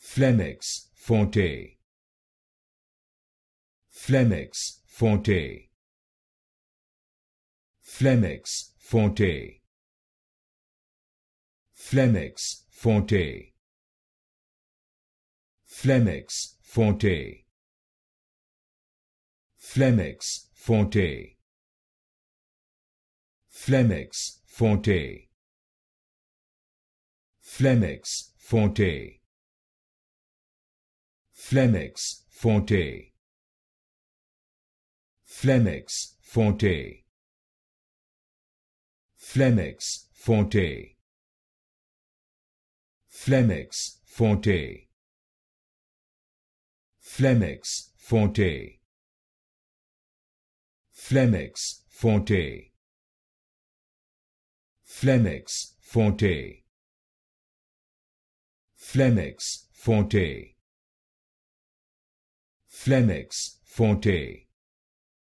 Phlemex Forte. Phlemex Forte. Phlemex Forte. Phlemex Forte. Phlemex Forte. Phlemex Forte. Phlemex Forte. Phlemex Forte. Phlemex Forte. Phlemex Forte. Phlemex Forte. Phlemex Forte. Phlemex Forte. Phlemex Forte. Phlemex Forte. Phlemex Forte. Phlemex Forte.